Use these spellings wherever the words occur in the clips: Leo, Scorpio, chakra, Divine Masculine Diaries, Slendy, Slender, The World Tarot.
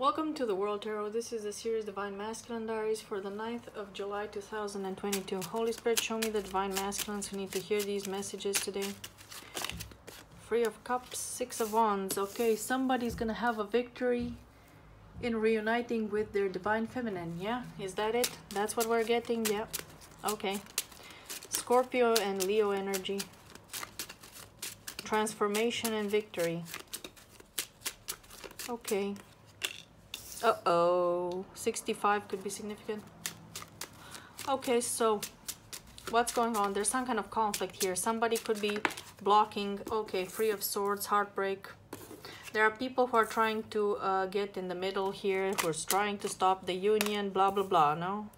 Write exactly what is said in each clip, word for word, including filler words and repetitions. Welcome to the World Tarot. This is the series Divine Masculine Diaries for the ninth of July two thousand twenty-two. Holy Spirit, show me the Divine Masculines who need to hear these messages today. Three of Cups, Six of Wands. Okay, somebody's gonna have a victory in reuniting with their Divine Feminine. Yeah, is that it? That's what we're getting? Yeah. Okay. Scorpio and Leo energy. Transformation and victory. Okay. Uh-oh, sixty-five could be significant. Okay, so what's going on? There's some kind of conflict here. Somebody could be blocking. Okay, Three of Swords, heartbreak. There are people who are trying to uh, get in the middle here, who are trying to stop the union, blah, blah, blah, no?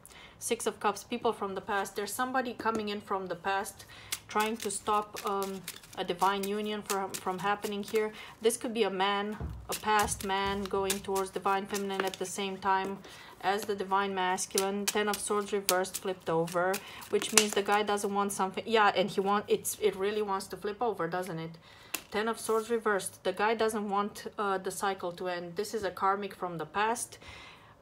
Six of Cups, people from the past. There's somebody coming in from the past trying to stop um, a divine union from, from happening here. This could be a man, a past man going towards Divine Feminine at the same time as the Divine Masculine. Ten of Swords reversed, flipped over, which means the guy doesn't want something. Yeah, and he want, it's, it really wants to flip over, doesn't it? Ten of Swords reversed. The guy doesn't want uh, the cycle to end. This is a karmic from the past.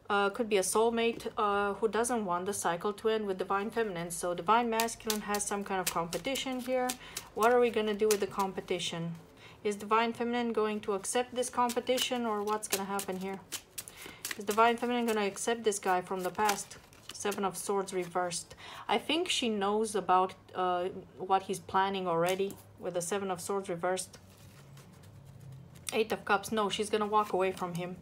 Uh, could be a soulmate uh, who doesn't want the cycle to end with Divine Feminine. So Divine Masculine has some kind of competition here. What are we going to do with the competition? Is Divine Feminine going to accept this competition, or what's going to happen here? Is Divine Feminine going to accept this guy from the past? Seven of Swords reversed. I think she knows about uh, what he's planning already with the Seven of Swords reversed. Eight of Cups. No, she's going to walk away from him.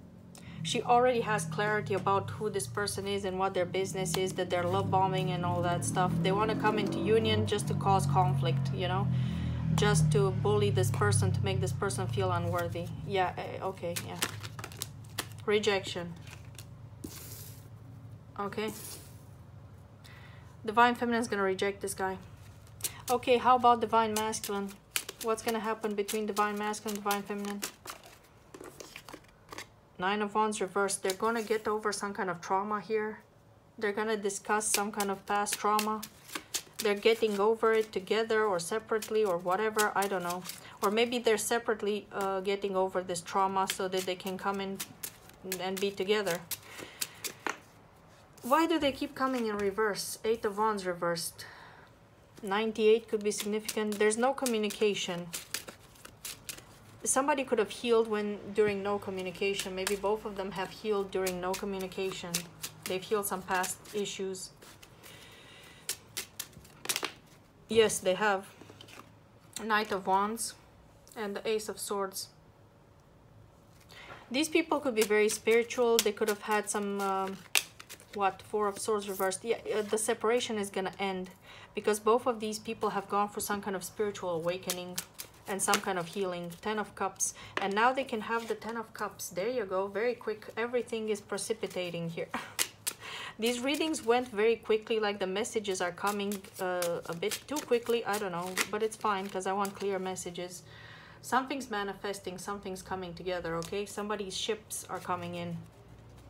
She already has clarity about who this person is and what their business is, that they're love bombing and all that stuff. They want to come into union just to cause conflict, you know, just to bully this person, to make this person feel unworthy. Yeah, okay, yeah. Rejection. Okay. Divine Feminine is going to reject this guy. Okay, how about Divine Masculine? What's going to happen between Divine Masculine and Divine Feminine? Nine of Wands reversed. They're going to get over some kind of trauma here. They're going to discuss some kind of past trauma. They're getting over it together or separately or whatever. I don't know. Or maybe they're separately uh, getting over this trauma so that they can come in and be together. Why do they keep coming in reverse? Eight of Wands reversed. ninety-eight could be significant. There's no communication. Somebody could have healed when during no communication. Maybe both of them have healed during no communication. They've healed some past issues. Yes, they have. Knight of Wands and the Ace of Swords. These people could be very spiritual. They could have had some, um, what, Four of Swords reversed. Yeah, the separation is going to end because both of these people have gone for some kind of spiritual awakening and some kind of healing. Ten of Cups. And now they can have the Ten of Cups. There you go. Very quick. Everything is precipitating here. These readings went very quickly. Like the messages are coming uh, a bit too quickly. I don't know. But it's fine because I want clear messages. Something's manifesting. Something's coming together. Okay? Somebody's ships are coming in.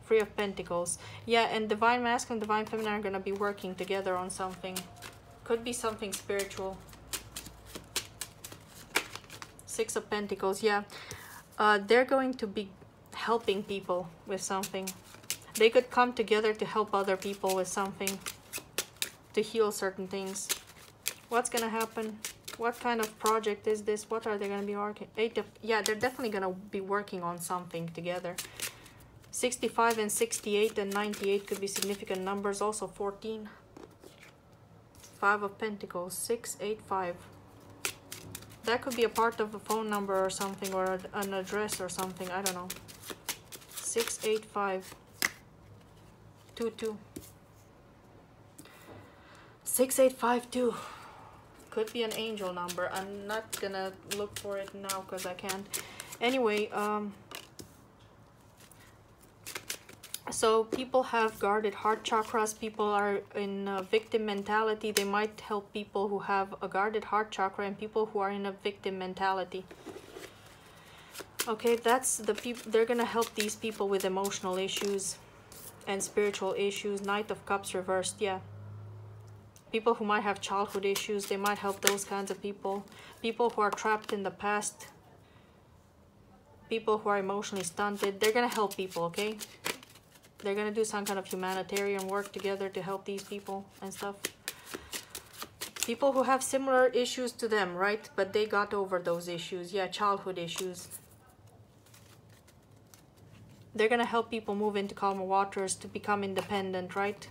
Three of Pentacles. Yeah, and Divine Masculine and Divine Feminine are going to be working together on something. Could be something spiritual. Six of Pentacles, yeah. Uh, they're going to be helping people with something. They could come together to help other people with something, to heal certain things. What's going to happen? What kind of project is this? What are they going to be working? Eight of, yeah, they're definitely going to be working on something together. sixty-five and sixty-eight and ninety-eight could be significant numbers. Also fourteen. Five of Pentacles, six, eight, five. That could be a part of a phone number or something, or an address or something. I don't know. six eight five two two. six eight five two. Could be an angel number. I'm not gonna look for it now because I can't. Anyway, um, so people have guarded heart chakras. People are in a victim mentality. They might help people who have a guarded heart chakra and people who are in a victim mentality. Okay, that's the people. They're going to help these people with emotional issues and spiritual issues. Knight of Cups reversed, yeah. People who might have childhood issues, they might help those kinds of people. People who are trapped in the past. people who are emotionally stunted, they're gonna help people, okay? They're gonna do some kind of humanitarian work together to help these people and stuff. People who have similar issues to them, right? But they got over those issues. Yeah, childhood issues. They're gonna help people move into calmer waters to become independent, right?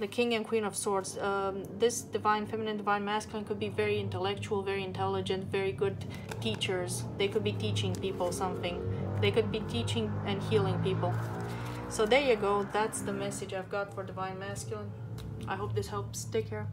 The King and Queen of Swords. Um, this Divine Feminine, Divine Masculine could be very intellectual, very intelligent, very good teachers. They could be teaching people something. They could be teaching and healing people. So there you go. That's the message I've got for Divine Masculine. I hope this helps. Take care.